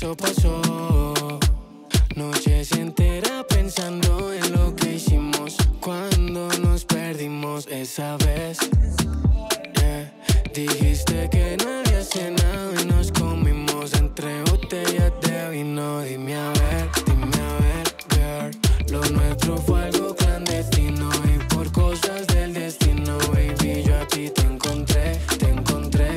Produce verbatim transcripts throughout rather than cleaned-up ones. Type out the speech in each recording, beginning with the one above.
eso pasó. Noches enteras pensando en lo que hicimos cuando nos perdimos esa vez. Yeah. Dijiste que no había cenado y nos comimos entre botellas de vino. Dime a ver, dime a ver, girl. Lo nuestro fue algo clandestino y por cosas del destino, baby, yo a ti te encontré, te encontré.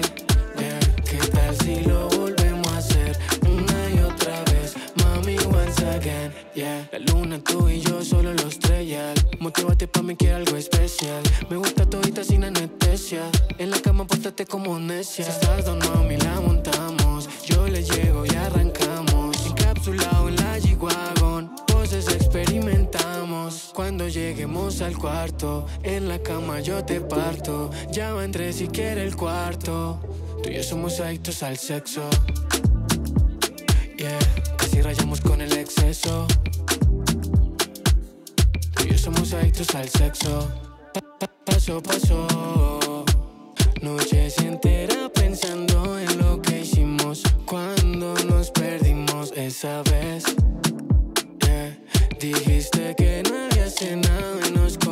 Yeah. ¿Qué tal si lo volvemos a hacer una y otra vez? Mami, once again, yeah. La luna, tú y yo, solo los tres, yeah. Motívate pa' mí, que algo especial. Me gusta todita sin anestesia. En la cama, pórtate como necia. Si estás down, mami, la montamos. Yo le llego y arrancamos. Encapsulado en la G-Wagon, poses experimentamos. Cuando lleguemos al cuarto, en la cama yo te parto. Ya va en tres si quiere el cuarto. Tú y yo somos adictos al sexo. Yeah. Casi rayamos con el exceso. Tú y yo somos adictos al sexo. Paso, paso. Noches enteras pensando en lo que hicimos cuando nos perdimos esa vez. Yeah. Dijiste que no había cenado y nos